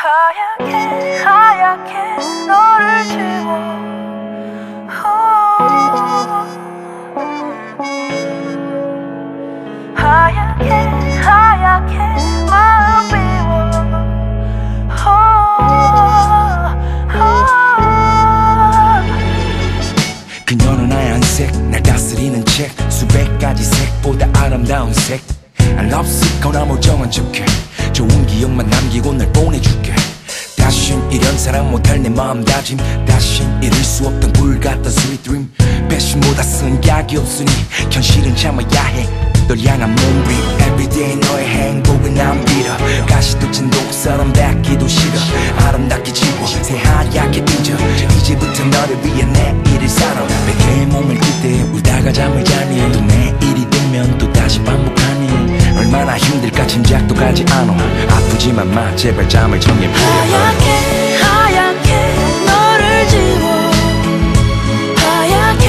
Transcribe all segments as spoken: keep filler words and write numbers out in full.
하얗게 하얗게 너를 지워. 오. 하얗게 하얗게 마음 비워. 오. 오. 그녀는 하얀색 날 다스리는 책, 수백 가지 색보다 아름다운 색. I love sick거나 멀쩡한 척해, 좋은 기억만 남기고 날 보내줄게. 다신 이런 사랑 못할 내 마음 다짐, 다신 이룰 수 없던 꿀 같던 sweet dream. 배신보다 생각이 없으니 현실은 참아야 해. 널 향한 movie everyday 너의 행복은 안 빌어. 가시도친 독사람 닿기도 싫어. 아름답게 지고 새하얗게 빚어. 이제부터 너를 위해 내 일을 살아. 베개에 몸을 뜰때 울다가 잠을 자니, 또 내일이 되면 또 다시 반복하니. 얼마나 힘들까 짐작도 가지 않아. 아프지만 마 제발 잠을 정해. 하얗게 하얗게 너를 지워. 하얗게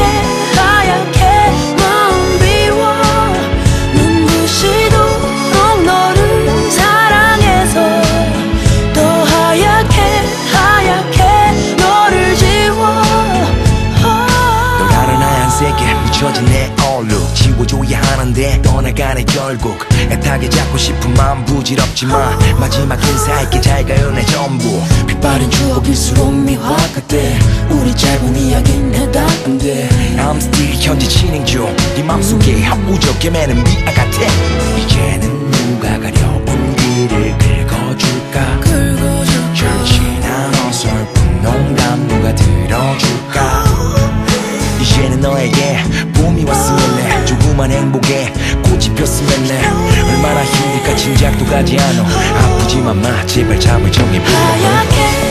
하얗게 마음 비워. 눈부시도록 너를 사랑해서 더 하얗게 하얗게 너를 지워. 또 다른 하얀색에 미쳐진 내 얼룩 지워줘야 하는데 떠나가네 결국. 애타게 잡고 싶은 마음 부질없지만 마지막 인사할게 잘 가요 내 전부. 빛바랜 추억일수록 미화가 돼. 우리 짧은 이야긴 해당 안 돼. I'm still 현재 진행 중. 네 맘속에 합부적 게매는 미아 같아. 이제는 누가 가려운 길을 긁어줄까. 긁어줄까 절친한 어설픈 농담 누가 들어줄까. 이제는 너에게 봄이 왔으면 해. 조그만 행복에 꽃이 폈으면 해. 얼마나 힘들까 짐작도 가지 않아. 아프지만 마 제발 잠을 정해. 하얗게